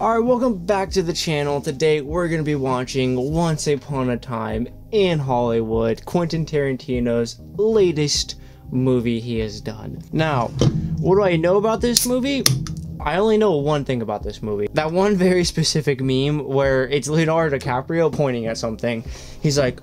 Alright, welcome back to the channel. Today we're going to be watching Once Upon a Time in Hollywood, Quentin Tarantino's latest movie he has done. Now, what do I know about this movie? I only know one thing about this movie. That one very specific meme where it's Leonardo DiCaprio pointing at something. He's like,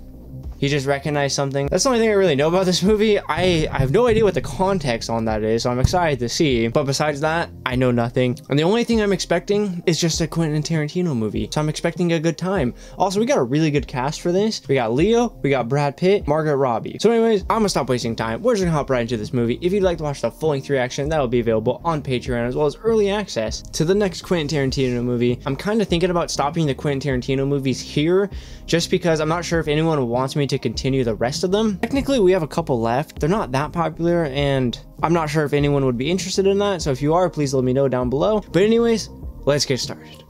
he just recognized something. That's the only thing I really know about this movie. I have no idea what the context on that is, so I'm excited to see. But besides that, I know nothing. And the only thing I'm expecting is just a Quentin Tarantino movie. So I'm expecting a good time. Also, we got a really good cast for this. We got Leo, we got Brad Pitt, Margot Robbie. So anyways, I'm gonna stop wasting time. We're just gonna hop right into this movie. If you'd like to watch the full length reaction, that'll be available on Patreon, as well as early access to the next Quentin Tarantino movie. I'm kind of thinking about stopping the Quentin Tarantino movies here, just because I'm not sure if anyone wants me to continue the rest of them. Technically, we have a couple left. They're not that popular, and I'm not sure if anyone would be interested in that. So if you are, please let me know down below. But anyways, let's get started.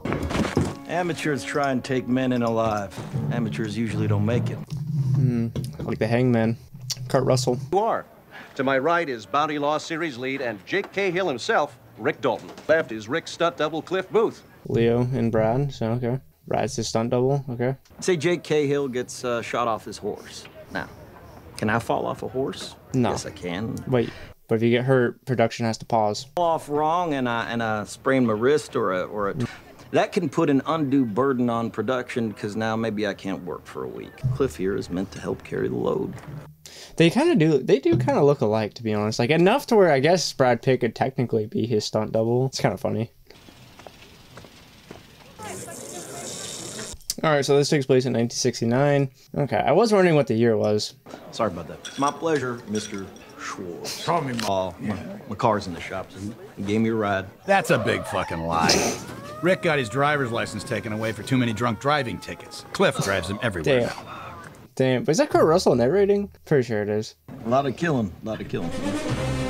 Amateurs try and take men in alive. Amateurs usually don't make it. Like the Hangman, Kurt Russell. You are. To my right is Bounty Law series lead and Jake Cahill himself, Rick Dalton. Left is Rick stunt double Cliff Booth. Leo and Brad. So okay. Rides his stunt double, okay. Say Jake Cahill gets shot off his horse. Now, can I fall off a horse? No. Yes, I can. Wait, but if you get hurt, production has to pause. Fall off wrong, and I sprain my wrist or a that can put an undue burden on production because now maybe I can't work for a week. Cliff here is meant to help carry the load. They kind of do. They do kind of look alike, to be honest. Like enough to where I guess Brad Pitt could technically be his stunt double. It's kind of funny. Alright, so this takes place in 1969. Okay, I was wondering what the year was. Sorry about that. It's my pleasure, Mr. Schwartz. Call me Ma. My car's in the shop, so he gave me a ride. That's a big fucking lie. Rick got his driver's license taken away for too many drunk driving tickets. Cliff drives him everywhere. Damn. But is that Kurt Russell narrating? Pretty sure it is. A lot of killing. A lot of killing.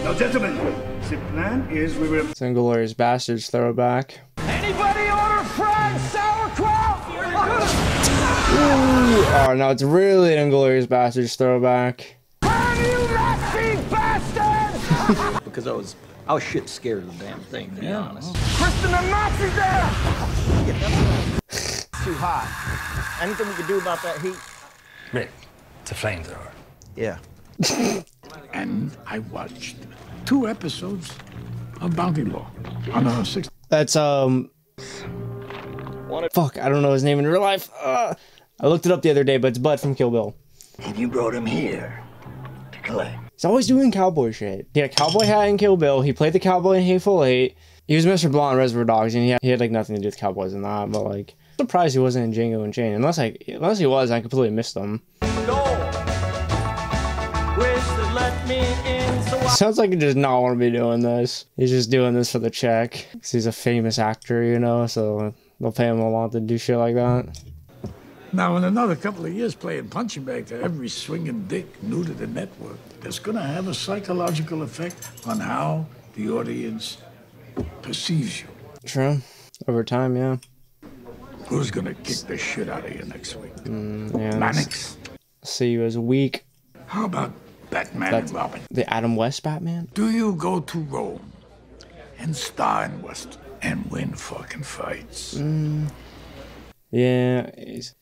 Now, gentlemen, the plan is we will... Inglourious Basterds throwback. Anybody order fried sauerkraut? Oh, no, it's really an Inglourious Basterds throwback. How do you not see bastards? Because I was shit scared of the damn thing, to be honest. Kristen, the Nazi's there! Yeah, that's too hot. Anything we can do about that heat? Rick, it's a flamethrower. Yeah. And I watched 2 episodes of Bounty Law on a 6. That's, Fuck, I don't know his name in real life. I looked it up the other day, but it's Bud from Kill Bill. And you brought him here to collect. He's always doing cowboy shit. He had a cowboy hat in Kill Bill. He played the cowboy in Hateful Eight. He was Mr. Blount in Reservoir Dogs, and he had like nothing to do with cowboys and that. But like, I'm surprised he wasn't in Django Unchained. Unless he was, I completely missed him. No. Wish to let me in, so sounds like he does not want to be doing this. He's just doing this for the check. 'Cause he's a famous actor, you know. So they'll pay him a lot to do shit like that. Now, in another couple of years, playing punching bag to every swinging dick new to the network, that's going to have a psychological effect on how the audience perceives you. True. Over time, yeah. Who's going to kick the shit out of you next week? Yeah, Mannix. See you as weak. How about Batman and Robin? The Adam West Batman? Do you go to Rome and star in West and win fucking fights? Yeah,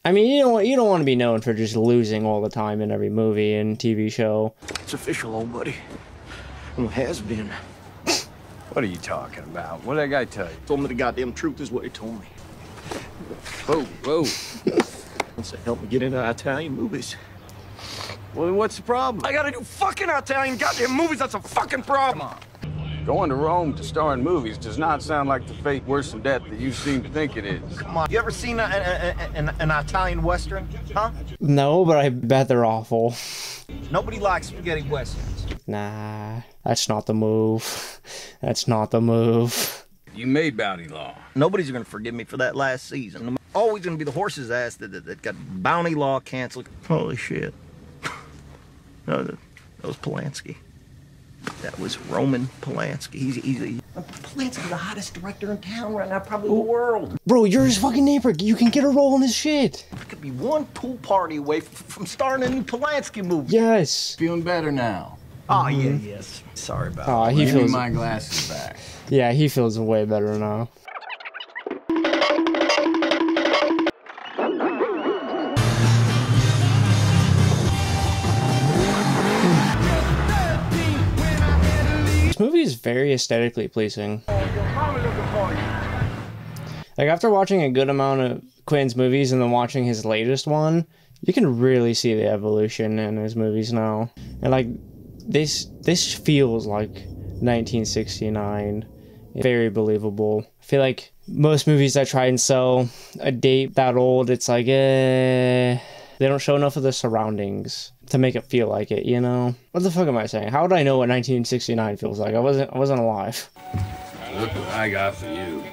I mean, you don't want to be known for just losing all the time in every movie and TV show. It's official, old buddy. Well, it has been. What are you talking about? What did that guy tell you? Told me the goddamn truth is what he told me. Whoa. Wants to help me get into Italian movies. Well, then what's the problem? I gotta do fucking Italian goddamn movies. That's a fucking problem. Come on. Going to Rome to star in movies does not sound like the fate worse than death that you seem to think it is. Come on, you ever seen an Italian Western, huh? No, but I bet they're awful. Nobody likes spaghetti Westerns. Nah, that's not the move. That's not the move. You made Bounty Law. Nobody's gonna forgive me for that last season. I'm always gonna be the horse's ass that got Bounty Law canceled. Holy shit. That was Polanski. That was Roman Polanski. He's Polanski's the hottest director in town right now, probably the world. Bro, you're his fucking neighbor. You can get a role in his shit. I could be one pool party away from starring in a new Polanski movie. Yes. Feeling better now. Oh, yeah, yes. Sorry about that. Give me my glasses back. Yeah, he feels way better now. This movie is very aesthetically pleasing. Like, after watching a good amount of Quentin's movies and then watching his latest one, you can really see the evolution in his movies now. And like, this feels like 1969. Very believable. I feel like most movies that try and sell a date that old, it's like, they don't show enough of the surroundings to make it feel like it, you know? What the fuck am I saying? How would I know what 1969 feels like? I wasn't alive. Look what I got for you.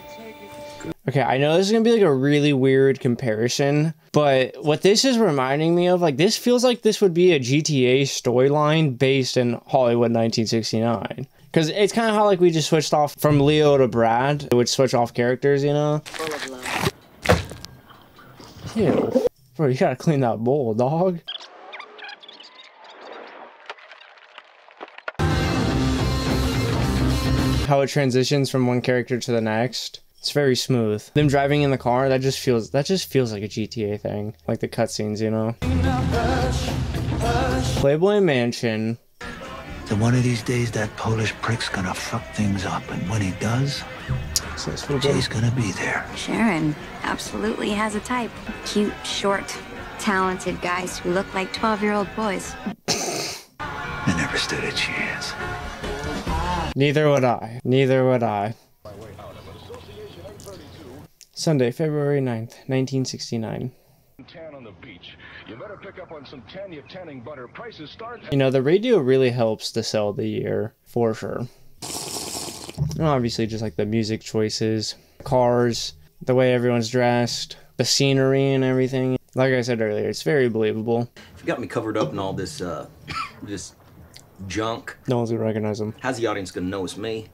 Okay, I know this is gonna be like a really weird comparison, but what this is reminding me of, like, this feels like this would be a GTA storyline based in Hollywood 1969. Because it's kind of how, like, we just switched off from Leo to Brad. It would switch off characters, you know? Ew. Bro, you gotta clean that bowl, dog. How it transitions from one character to the next. It's very smooth. Them driving in the car, that just feels like a GTA thing. Like the cutscenes, you know? Playboy Mansion. And one of these days, that Polish prick's gonna fuck things up, and when he does, Jay's gonna be there. Sharon absolutely has a type. Cute, short, talented guys who look like 12-year-old boys. I never stood a chance. Neither would I. Neither would I. Sunday, February 9th, 1969. Tan on the beach. You better pick up on some tan, you tanning butter. Prices start. You know, the radio really helps to sell the year, for sure. And obviously, just like the music choices, cars, the way everyone's dressed, the scenery and everything. Like I said earlier, it's very believable. If you got me covered up in all this, this junk. No one's gonna recognize him. How's the audience gonna know it's me?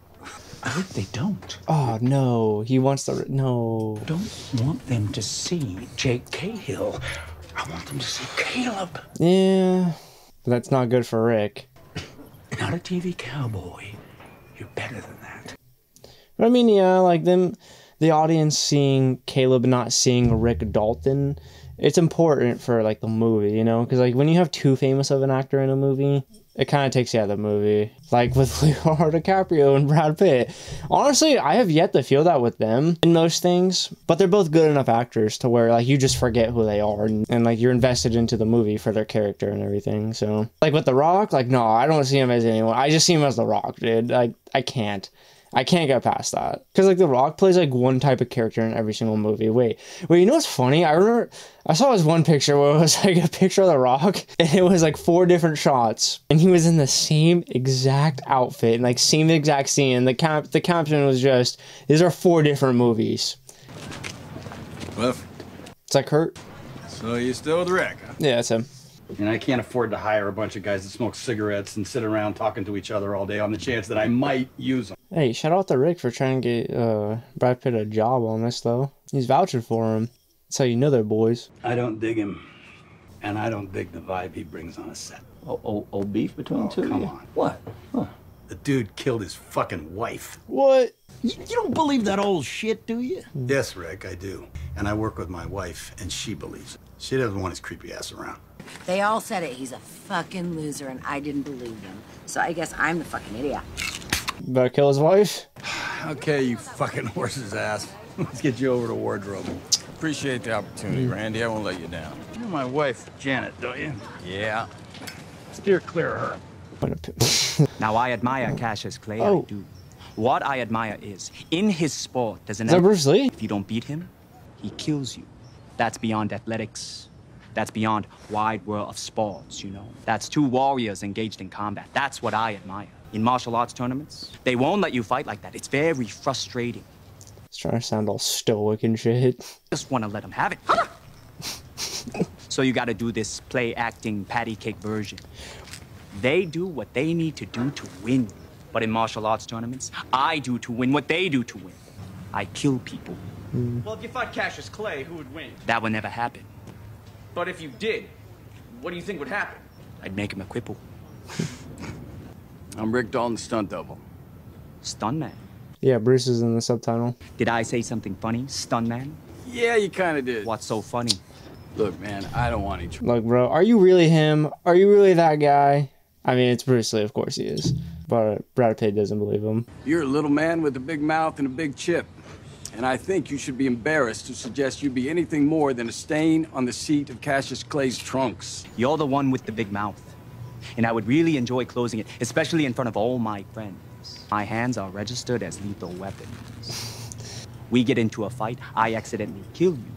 I hope they don't. Oh, no. He wants the... No. I don't want them to see Jake Cahill. I want them to see Caleb. Yeah. But that's not good for Rick. Not a TV cowboy. You're better than that. But I mean, yeah, like them... The audience seeing Caleb, not seeing Rick Dalton, it's important for, like, the movie, you know? Because, like, when you have too famous of an actor in a movie... It kind of takes you out of the movie. Like with Leonardo DiCaprio and Brad Pitt. Honestly, I have yet to feel that with them in most things. But they're both good enough actors to where, like, you just forget who they are. And like, you're invested into the movie for their character and everything. So, like with The Rock, like, no, I don't see him as anyone. I just see him as The Rock, dude. Like, I can't get past that. Because, like, The Rock plays, like, one type of character in every single movie. Wait, you know what's funny? I remember I saw this one picture where it was, like, a picture of The Rock. And it was, like, 4 different shots. And he was in the same exact outfit. And, like, same exact scene. And the caption was just, these are 4 different movies. Cliff. It's like Kurt. So you still with Rick, huh? Yeah, that's him. And I can't afford to hire a bunch of guys that smoke cigarettes and sit around talking to each other all day on the chance that I might use them. Hey, shout out to Rick for trying to get Brad Pitt a job on this, though. He's vouching for him. That's how you know they're boys. I don't dig him, and I don't dig the vibe he brings on a set. Oh, beef between the two? Come on. What? Huh. The dude killed his fucking wife. What? You don't believe that old shit, do you? Yes, Rick, I do. And I work with my wife, and she believes it. She doesn't want his creepy ass around. They all said it. He's a fucking loser, and I didn't believe them. So I guess I'm the fucking idiot. Better kill his wife? Okay, you fucking horse's ass. Let's get you over to wardrobe. Appreciate the opportunity, Randy. I won't let you down. You know my wife, Janet, don't you? Yeah. Steer clear of her. Now, I admire Cassius Clay. Oh. I do. What I admire is, in his sport, there's an... Is that Bruce Lee? If you don't beat him, he kills you. That's beyond athletics. That's beyond wide world of sports, you know. That's 2 warriors engaged in combat. That's what I admire. In martial arts tournaments, they won't let you fight like that. It's very frustrating. It's trying to sound all stoic and shit. Just want to let them have it. Huh? So you got to do this play-acting, patty-cake version. They do what they need to do to win. But in martial arts tournaments, I do to win what they do to win. I kill people. Mm. Well, if you fought Cassius Clay, who would win? That would never happen. But if you did, what do you think would happen? I'd make him a cripple. I'm Rick Dalton, stunt double. Stun man? Yeah, Bruce is in the subtitle. Did I say something funny? Stun man? Yeah, you kind of did. What's so funny? Look, man, I don't want to... Look, bro, are you really him? Are you really that guy? I mean, it's Bruce Lee, of course he is. But Brad Pitt doesn't believe him. You're a little man with a big mouth and a big chip, and I think you should be embarrassed to suggest you be anything more than a stain on the seat of Cassius Clay's trunks. You're the one with the big mouth, and I would really enjoy closing it, especially in front of all my friends. My hands are registered as lethal weapons. We get into a fight, I accidentally kill you.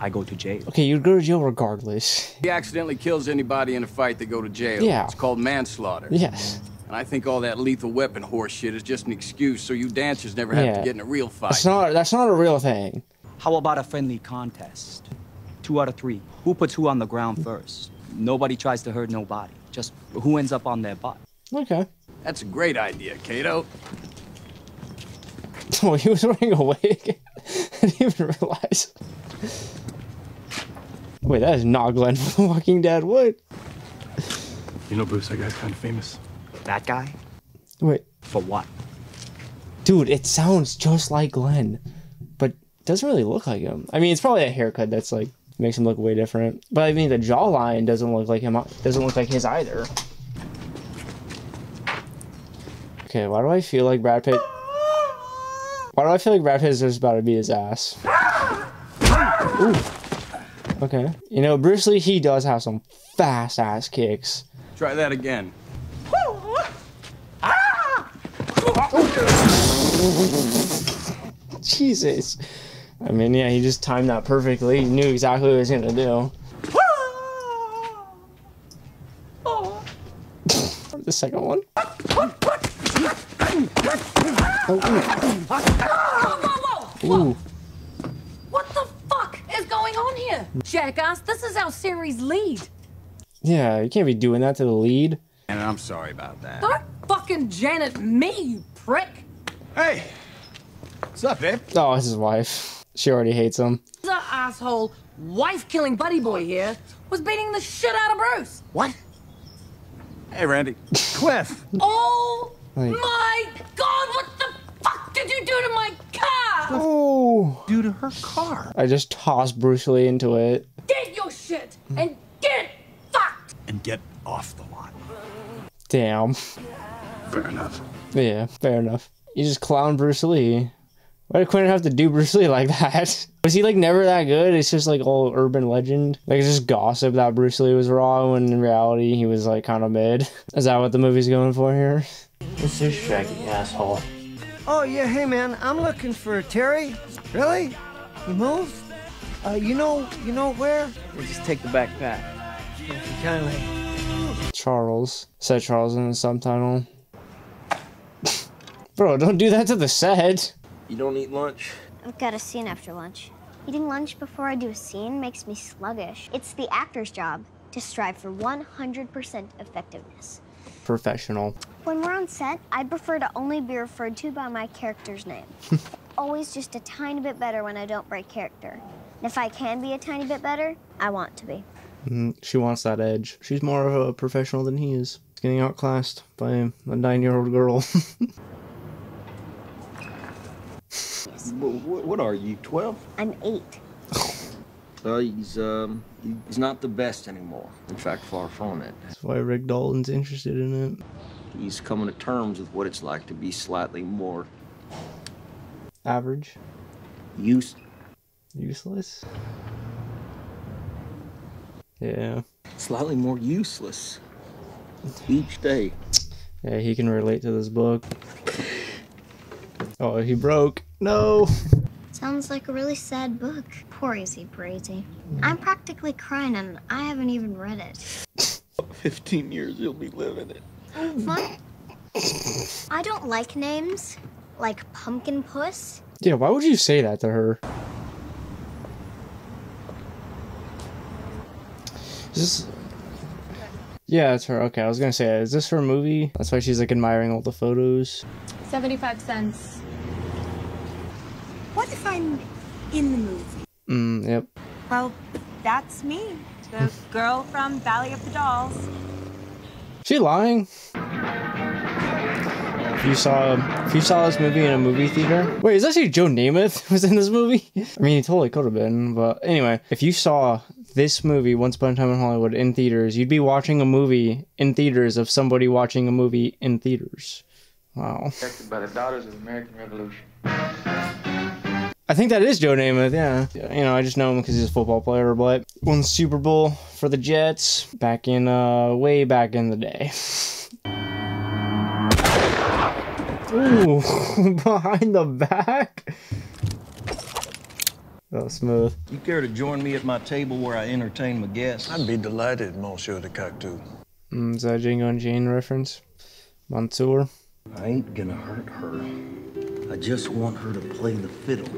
I go to jail. Okay, you go to jail regardless. He accidentally kills anybody in a fight, they go to jail. Yeah. It's called manslaughter. Yes. And I think all that lethal weapon horse shit is just an excuse so you dancers never have to get in a real fight. That's not a real thing. How about a friendly contest? 2 out of 3. Who puts who on the ground first? Nobody tries to hurt nobody. Just who ends up on their butt. Okay. That's a great idea, Kato. Oh, he was running away again. I didn't even realize. Wait, that is not Glenn from The Walking Dead. What? You know, Bruce, that guy's kind of famous. That guy? Wait. For what? Dude, it sounds just like Glenn, but doesn't really look like him. I mean, it's probably a haircut that's like makes him look way different. But I mean, the jawline doesn't look like him. Doesn't look like his either. Okay, why do I feel like Brad Pitt? Why do I feel like Brad Pitt is just about to beat his ass? Ooh. Okay. You know, Bruce Lee, he does have some fast ass kicks. Try that again. Jesus. I mean, yeah, he just timed that perfectly. He knew exactly what he was gonna do. The second one. Oh, ooh. Ooh. What the fuck is going on here? Jackass, this is our series lead. Yeah, you can't be doing that to the lead. And I'm sorry about that. Don't fucking Janet me, you prick. Hey, what's up, babe? Oh, it's his wife. She already hates him. This asshole wife-killing buddy boy here was beating the shit out of Bruce. What? Hey, Randy. Cliff. Oh, like, my God, what the fuck did you do to my car? Oh. Do to her car? I just tossed Bruce Lee into it. Get your shit and get fucked. And get off the lot. Damn. Fair enough. Yeah, fair enough. You just clown Bruce Lee. Why did Quentin have to do Bruce Lee like that? Was he like never that good? It's just like all urban legend. Like it's just gossip that Bruce Lee was raw when in reality he was like kind of mid. Is that what the movie's going for here? It's this shaggy asshole. Oh yeah, hey man, I'm looking for Terry. Really? You moved? You know where? We just take the backpack. If you kindly. Charles. Said Charles in the subtitle. Bro, don't do that to the set. You don't eat lunch? I've got a scene after lunch. Eating lunch before I do a scene makes me sluggish. It's the actor's job to strive for 100% effectiveness. Professional. When we're on set, I prefer to only be referred to by my character's name. Always just a tiny bit better when I don't break character. And if I can be a tiny bit better, I want to be. She wants that edge. She's more of a professional than he is. She's getting outclassed by a 9-year-old girl. What are you, 12? I'm 8. Well, he's not the best anymore. In fact, far from it. That's why Rick Dalton's interested in it. He's coming to terms with what it's like to be slightly more... average? Useless? Yeah. Slightly more useless each day. Yeah, he can relate to this book. Oh, he broke. No. Sounds like a really sad book. Poor Easy Brazy. I'm practically crying and I haven't even read it. 15 years you'll be living it. Fun. I don't like names, like Pumpkin Puss. Yeah, why would you say that to her? Is this... Yeah, it's her. Okay, I was gonna say, is this her movie? That's why she's like admiring all the photos. 75 cents. What if I'm in the movie? Yep. Well, that's me. The girl from Valley of the Dolls. She lying? if you saw this movie in a movie theater. Wait, is actually Joe Namath was in this movie? I mean, he totally could have been, but anyway, if you saw this movie, Once Upon a Time in Hollywood, in theaters, you'd be watching a movie in theaters of somebody watching a movie in theaters. Wow. Protected by the daughters of the American Revolution. I think that is Joe Namath, yeah. You know, I just know him because he's a football player, but won the Super Bowl for the Jets back in, way back in the day. Ooh, behind the back? That was smooth. You care to join me at my table where I entertain my guests? I'd be delighted, Monsieur de Cactus. Is that a Django Unchained reference? Mansoor? I ain't gonna hurt her. I just want her to play the fiddle.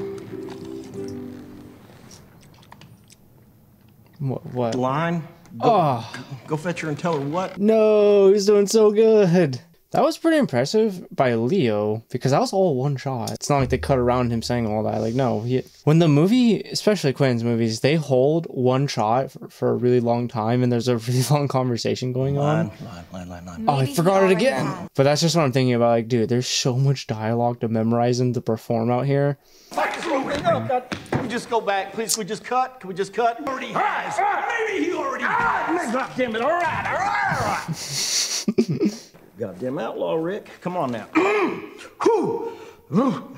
What? Line? Go fetch her and tell her what? No, he's doing so good. That was pretty impressive by Leo, because that was all one shot. It's not like they cut around him saying all that. Like, no. When the movie, especially Quentin's movies, they hold one shot for a really long time, and there's a really long conversation going on. Line. Oh, I forgot it again. Now. But that's just what I'm thinking about. Like, dude, there's so much dialogue to memorize and to perform out here. Can we just go back, please? Can we just cut? Can we just cut? Already has. Maybe he already has. God damn it. All right. Goddamn outlaw, Rick. Come on now. I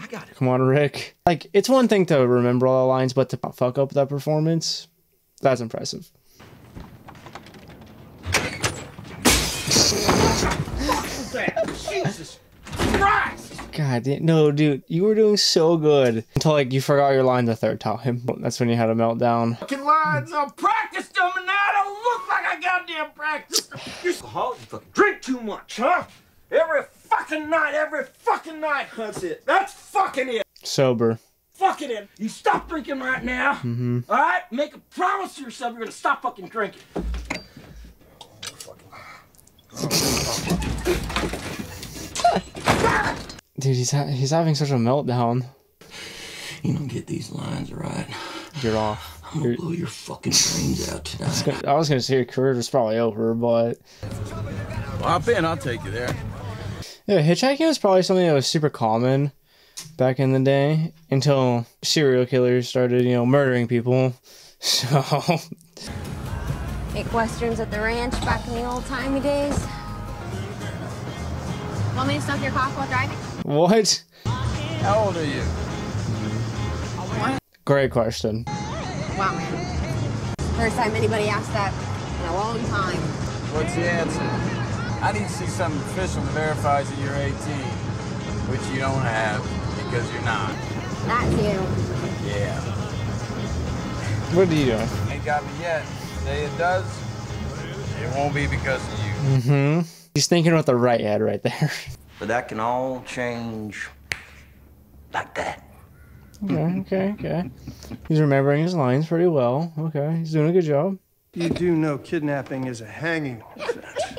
got it. Come on, Rick. Like, it's one thing to remember all the lines, but to fuck up that performance, that's impressive. Jesus Christ! God, no, dude, you were doing so good. Until, like, you forgot your line the third time. That's when you had a meltdown. Fucking lines, I practiced them and now I don't look like I goddamn practiced them. You're alcoholic, you fucking drink too much, huh? Every fucking night. That's it. That's fucking it. Sober. Fucking it. You stop drinking right now. Mm-hmm. All right? Make a promise to yourself you're gonna stop fucking drinking. Dude, he's having such a meltdown. You don't get these lines right. You're off. I'm gonna blow your fucking brains out tonight. I was gonna say your career was probably over, but... Hop in, I'll take you there. Yeah, hitchhiking was probably something that was super common back in the day until serial killers started, you know, murdering people, so... Make westerns at the ranch back in the old-timey days. Want me to suck your cock while driving? What? How old are you? What? Great question. Wow, man. First time anybody asked that in a long time. What's the answer? I need to see something official that verifies that you're 18, which you don't have because you're not. That's you. Yeah. What are you doing? Ain't got me yet. The day it does, it won't be because of you. Mm-hmm. He's thinking with the right head right there. But that can all change like that. Okay. He's remembering his lines pretty well. Okay, he's doing a good job. You do know kidnapping is a hanging offense.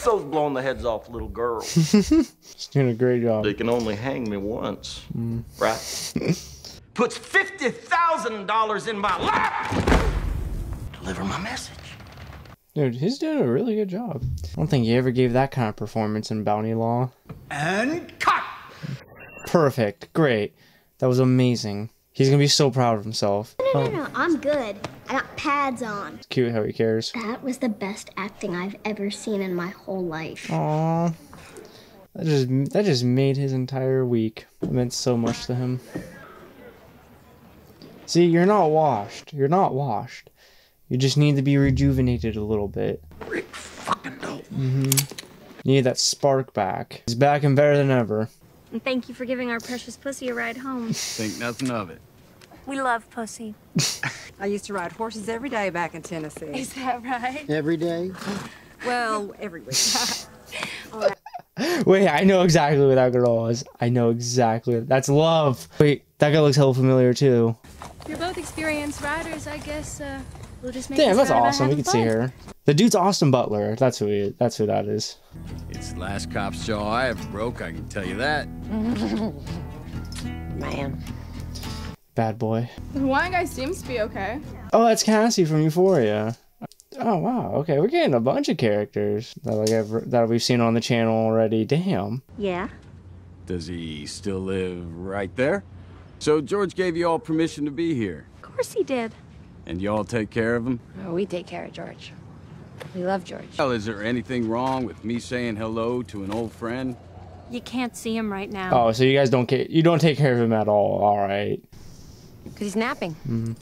So blowing the heads off little girls. He's doing a great job. They can only hang me once, right? Puts $50,000 in my lap. Deliver my message. Dude, he's doing a really good job. I don't think he ever gave that kind of performance in Bounty Law. And cut! Perfect. Great. That was amazing. He's gonna be so proud of himself. No, I'm good. I got pads on. It's cute how he cares. That was the best acting I've ever seen in my whole life. Aww. That just made his entire week. It meant so much to him. See, you're not washed. You're not washed. You just need to be rejuvenated a little bit. Rick fucking dope. You need that spark back. He's back and better than ever. And thank you for giving our precious pussy a ride home. Think nothing of it. We love pussy. I used to ride horses every day back in Tennessee. Is that right? Every day? Well, every week. Right. Wait, I know exactly what that girl is. I know exactly. That's love. Wait, that guy looks hella familiar too. You're both experienced riders, I guess. We'll just make damn, that's awesome. We can see her. The dude's Austin Butler. That's who that is. It's the last cop's jaw I ever broke, I can tell you that. Man. Bad boy. The Hawaiian guy seems to be okay. Oh, that's Cassie from Euphoria. Oh, wow. Okay, we're getting a bunch of characters that we've seen on the channel already. Damn. Yeah? Does he still live right there? So George gave you all permission to be here. Of course he did. And you all take care of him? Oh, we take care of George. We love George. Well, is there anything wrong with me saying hello to an old friend? You can't see him right now. Oh, so you guys don't care. You don't take care of him at all. All right. Because he's napping. Mm-hmm.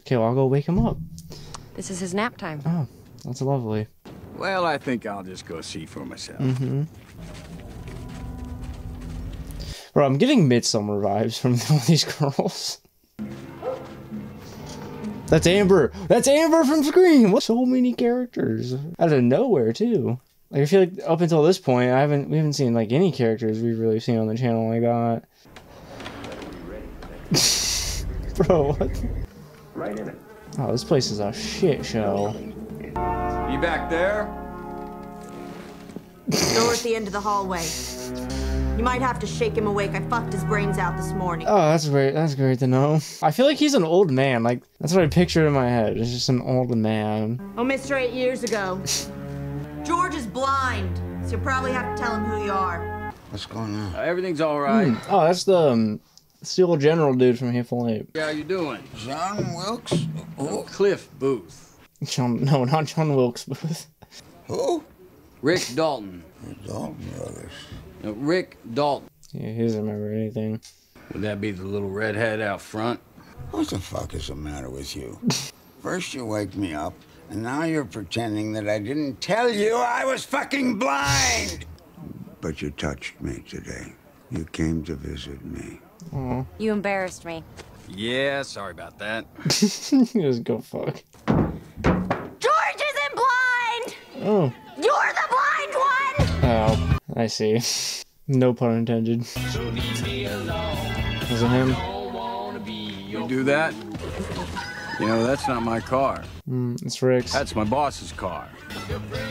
Okay, well, I'll go wake him up. This is his nap time. Oh, that's lovely. Well, I think I'll just go see for myself. Mm-hmm. Bro, I'm getting Midsummer vibes from these girls. That's Amber. That's Amber from Scream. What? So many characters out of nowhere too. Like, I feel like up until this point, we haven't seen like any characters we've really seen on the channel like that. Bro, what? Right in it. Oh, this place is a shit show. You back there? Door at the end of the hallway. You might have to shake him awake. I fucked his brains out this morning. Oh, that's great. That's great to know. I feel like he's an old man. Like, that's what I pictured in my head. It's just an old man. Oh, Mr. 8 years ago. George is blind, so you'll probably have to tell him who you are. What's going on? Everything's all right. Oh, that's the old general dude from Hateful Eight. How you doing? John Wilkes? Oh. Cliff Booth. John, no, not John Wilkes Booth. Who? Rick Dalton. The Dalton brothers. No, Rick Dalton. Yeah, he doesn't remember anything. Would that be the little redhead out front? What the fuck is the matter with you? First you wake me up, and now you're pretending that I didn't tell you I was fucking blind! But you touched me today. You came to visit me. Aww. You embarrassed me. Yeah, sorry about that. You just go fuck. George isn't blind! Oh. You're the blind one! Oh. I see. No pun intended. So leave me alone. Is it him? You do that? You know, that's not my car. It's Rick's. That's my boss's car.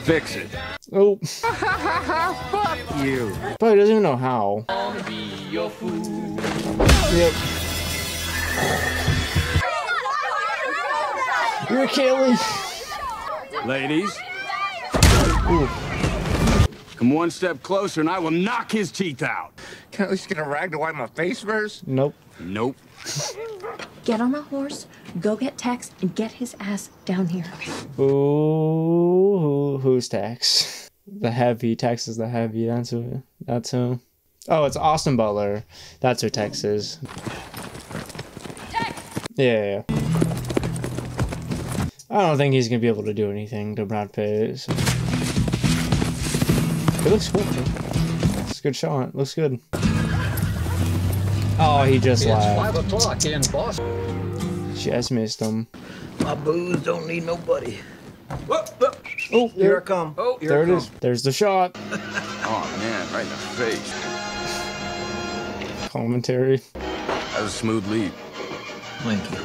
Fix it. Oh. Fuck you. But he doesn't even know how. Yep. You're killing. Ladies. Ooh. Come one step closer and I will knock his teeth out. Can I at least get a rag to wipe my face first? Nope. Nope. Get on my horse, go get Tex, and get his ass down here. Ooh, who's Tex? The heavy. Tex is the heavy. That's who. That's who. Oh, it's Austin Butler. That's who Tex is. Tex! Yeah, yeah. I don't think he's going to be able to do anything to Brad Pitt. So. It looks cool. It's a good shot. Looks good. Oh, he just lied. It's 5 o'clock in Boston. Just missed him. My booze don't need nobody. Whoop, whoop. Oh, here I come. Oh, here there it is. There's the shot. Oh, man, right in the face. Commentary. That was a smooth lead. Thank you.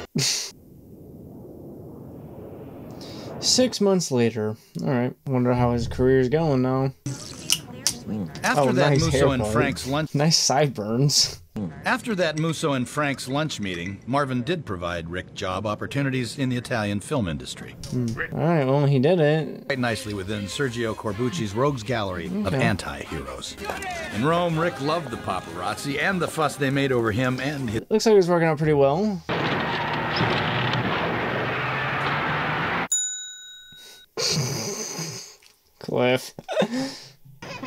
6 months later. All right. Wonder how his career's going now. After that Musso and Frank's lunch. Nice sideburns. After that Musso and Frank's lunch meeting, Marvin did provide Rick job opportunities in the Italian film industry. All right, well, he did it. Quite nicely within Sergio Corbucci's rogues gallery of anti-heroes. In Rome, Rick loved the paparazzi and the fuss they made over him and his... Looks like it was working out pretty well. Cliff.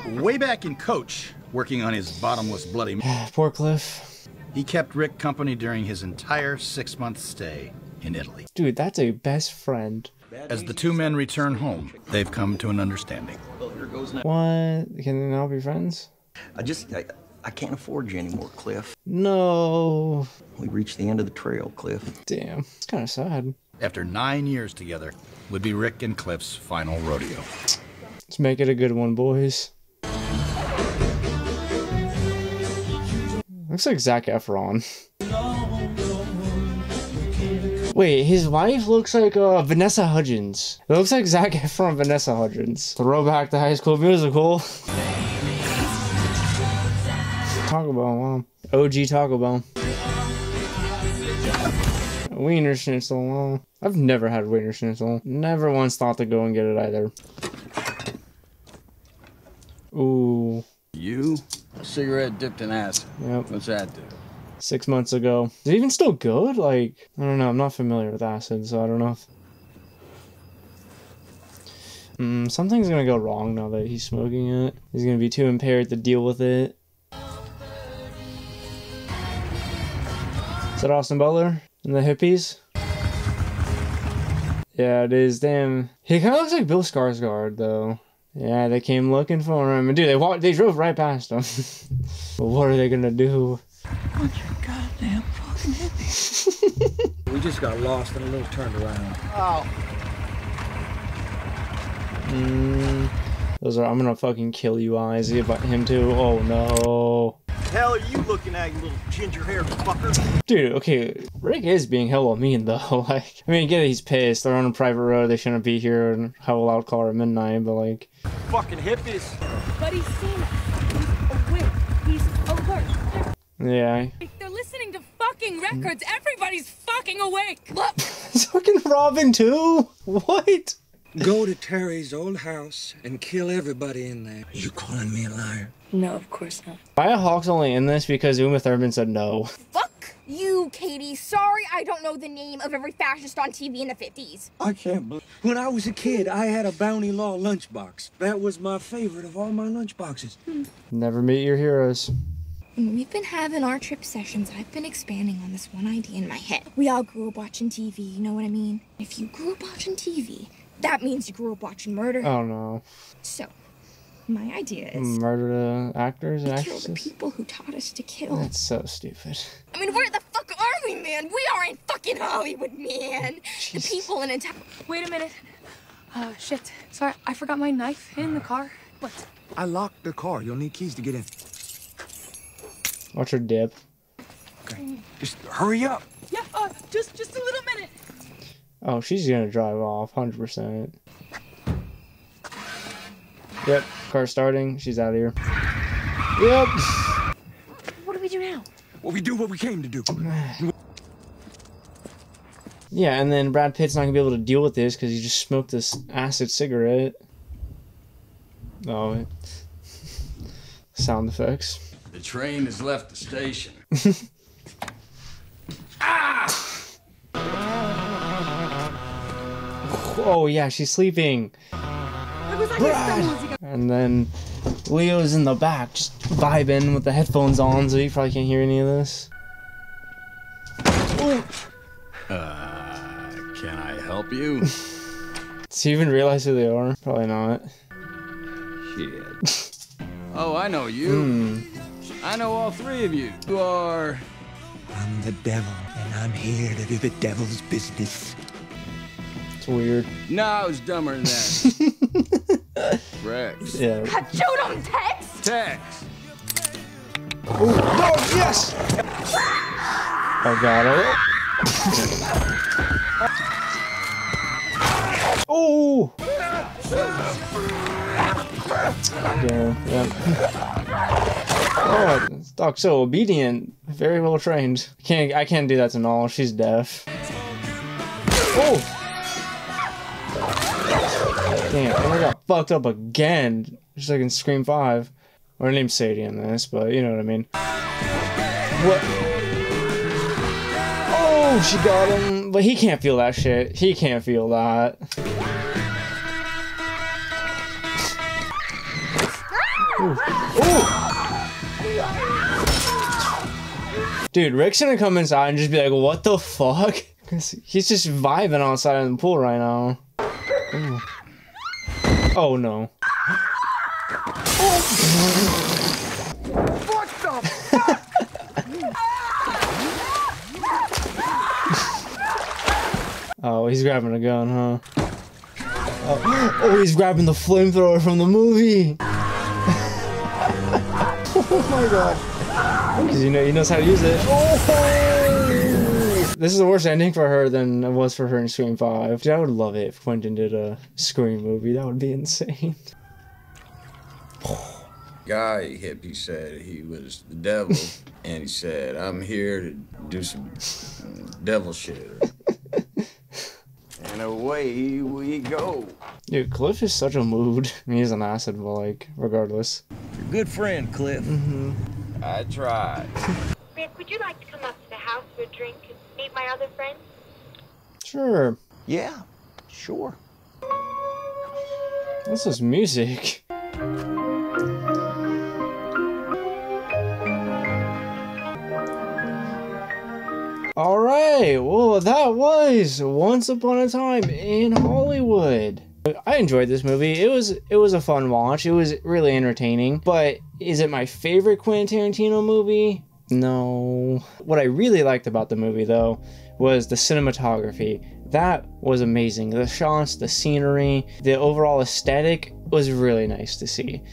Way back in Coach, working on his bottomless bloody... Poor Cliff. He kept Rick company during his entire 6-month stay in Italy. Dude, that's a best friend. As the two men return home, they've come to an understanding. What? Can they now be friends? I can't afford you anymore, Cliff. No. We reached the end of the trail, Cliff. Damn, it's kind of sad. After 9 years together, would be Rick and Cliff's final rodeo. Let's make it a good one, boys. Looks like Zac Efron. Wait, his wife looks like Vanessa Hudgens. It looks like Zac Efron, Vanessa Hudgens. Throwback to High School Musical. Taco Bell, wow. OG Taco Bell. Wienerschnitzel, wow. I've never had Wienerschnitzel. Never once thought to go and get it either. Ooh. You? A cigarette dipped in acid. Yep. What's that do? 6 months ago. Is it even still good? Like, I don't know. I'm not familiar with acid, so I don't know if... something's gonna go wrong now that he's smoking it. He's gonna be too impaired to deal with it. Is that Austin Butler and the hippies? Yeah, it is. Damn. He kind of looks like Bill Skarsgård, though. Yeah, they came looking for him. And dude, they drove right past him. But what are they gonna do? Bunch of goddamn fucking hippies. We just got lost and a little turned around. Oh. Those are, I'm gonna fucking kill you eyes. Him too. Oh no. Hell are you looking at, you little ginger haired fucker? Dude, okay. Rick is being hella mean though. Like, I mean, get it, he's pissed. They're on a private road. They shouldn't be here and have a loud car at midnight, but like. Fucking hippies. But he's seen us. He's awake. He's alert. Yeah. They're listening to fucking records. Everybody's fucking awake. Look. It's fucking Robin too. What? Go to Terry's old house and kill everybody in there. Are you calling me a liar? No, of course not. Maya Hawke's only in this because Uma Thurman said no. Fuck you, Katie. Sorry, I don't know the name of every fascist on TV in the 50s. I can't believe. When I was a kid, I had a Bounty Law lunchbox. That was my favorite of all my lunchboxes. Never meet your heroes. We've been having our trip sessions. I've been expanding on this one idea in my head. We all grew up watching TV, you know what I mean? If you grew up watching TV, that means you grew up watching murder. Oh no. So, my idea is... murder the actors and actresses? Kill the people who taught us to kill. That's so stupid. I mean, where the fuck are we, man? We are in fucking Hollywood, man. Jeez. The people in a town... Wait a minute. Shit. Sorry, I forgot my knife in the car. What? I locked the car. You'll need keys to get in. Watch her dip. Okay. Just hurry up. Yeah, just a little minute. Oh, she's gonna drive off, 100%. Yep, car's starting, she's out of here. Yep! What do we do now? Well, we do what we came to do. Yeah, and then Brad Pitt's not gonna be able to deal with this because he just smoked this acid cigarette. Oh, sound effects. The train has left the station. Oh yeah, she's sleeping. Like, and then Leo's in the back, just vibing with the headphones on, so he probably can't hear any of this. Can I help you? Does he even realize who they are? Probably not. Shit. Oh, I know you. I know all three of you. You are... I'm the devil, and I'm here to do the devil's business. Weird. Nah, I was dumber than that. Rex. Yeah. I showed him Tex. Tex. Oh yes. I got it. Oh. Damn. Yeah. Oh, this dog's so obedient. Very well trained. I can't do that to Noel. She's deaf. Oh. Damn, I got fucked up again. Just like in Scream 5. Or her name's Sadie in this, but you know what I mean. What? Oh, she got him. But he can't feel that shit. He can't feel that. Ooh. Ooh. Dude, Rick's gonna come inside and just be like, what the fuck? He's just vibing outside in the pool right now. Ooh. Oh no. Oh. What the fuck? Oh, he's grabbing a gun, huh? Oh, he's grabbing the flamethrower from the movie! Oh my god. Because you know, he knows how to use it. This is a worse ending for her than it was for her in Scream 5. Dude, I would love it if Quentin did a Scream movie. That would be insane. Guy hippie said he was the devil, and he said, I'm here to do some devil shit. And away we go. Dude, Cliff is such a mood. I mean, he's an acid, but like, regardless. You're good friend, Cliff. Mm-hmm. I tried. Rick, would you like to come up to the house for a drink and meet my other friends? Sure. Yeah, sure. This is music. Alright, well that was Once Upon a Time in Hollywood. I enjoyed this movie. It was a fun watch. It was really entertaining. But is it my favorite Quentin Tarantino movie? No. What I really liked about the movie though was the cinematography. That was amazing. The shots, the scenery, the overall aesthetic was really nice to see.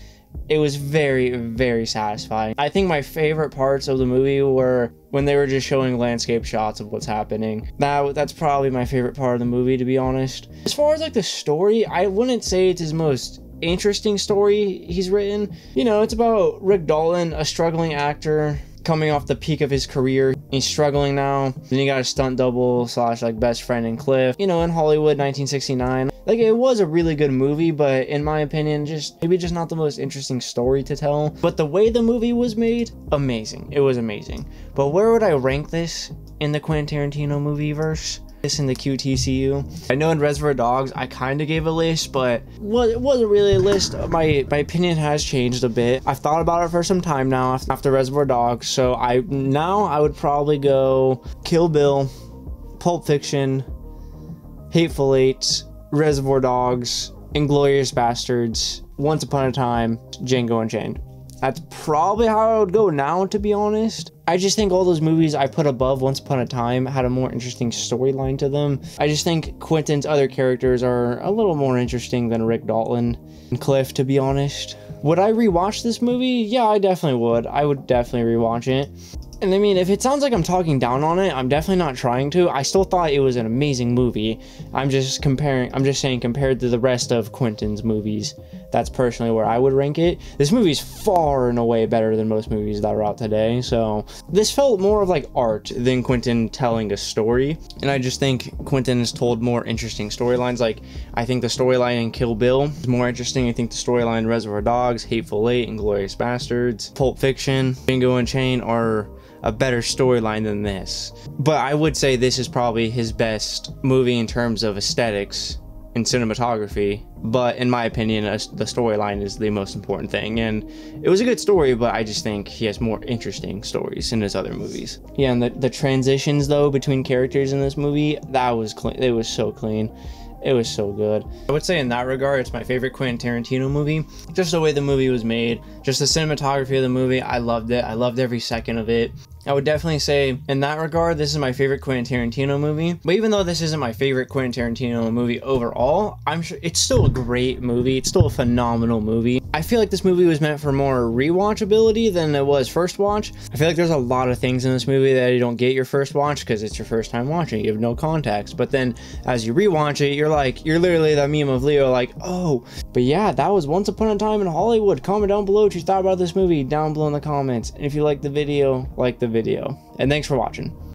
It was very, very satisfying. I think my favorite parts of the movie were when they were just showing landscape shots of what's happening. That's probably my favorite part of the movie, to be honest. As far as like the story, I wouldn't say it's his most interesting story he's written. You know, it's about Rick Dalton, a struggling actor coming off the peak of his career. He's struggling now. Then he got a stunt double / like best friend in Cliff. You know, in Hollywood, 1969. Like, it was a really good movie, but in my opinion, maybe just not the most interesting story to tell. But the way the movie was made, amazing. It was amazing. But where would I rank this in the Quentin Tarantino movie-verse? This in the QTCU? I know in Reservoir Dogs, I kind of gave a list, but it wasn't really a list. My opinion has changed a bit. I've thought about it for some time now after Reservoir Dogs, so now I would probably go Kill Bill, Pulp Fiction, Hateful Eight, Reservoir Dogs, Inglourious Basterds, Once Upon a Time, Django Unchained. That's probably how I would go now, to be honest. I just think all those movies I put above Once Upon a Time had a more interesting storyline to them. I just think Quentin's other characters are a little more interesting than Rick Dalton and Cliff, to be honest. Would I rewatch this movie? Yeah, I definitely would. I would definitely rewatch it. And I mean, if it sounds like I'm talking down on it, I'm definitely not trying to. I still thought it was an amazing movie. I'm just saying compared to the rest of Quentin's movies, that's personally where I would rank it. This movie's far and away better than most movies that are out today. So this felt more of like art than Quentin telling a story. And I just think Quentin has told more interesting storylines. Like, I think the storyline in Kill Bill is more interesting. I think the storyline in Reservoir Dogs, Hateful Eight, Inglourious Basterds, Pulp Fiction, Django Unchained are a better storyline than this. But I would say this is probably his best movie in terms of aesthetics and cinematography. But in my opinion, the storyline is the most important thing. And it was a good story, but I just think he has more interesting stories in his other movies. Yeah, and the transitions though between characters in this movie, that was clean. It was so clean. It was so good. I would say in that regard, it's my favorite Quentin Tarantino movie. Just the way the movie was made, just the cinematography of the movie, I loved it. I loved every second of it. I would definitely say in that regard, this is my favorite Quentin Tarantino movie. But even though this isn't my favorite Quentin Tarantino movie overall, I'm sure it's still a great movie. It's still a phenomenal movie. I feel like this movie was meant for more rewatchability than it was first watch. I feel like there's a lot of things in this movie that you don't get your first watch because it's your first time watching. You have no context. But then as you rewatch it, you're literally that meme of Leo, like, oh. But yeah, that was Once Upon a Time in Hollywood. Comment down below what you thought about this movie down below in the comments. And if you like the video, like the video. And thanks for watching.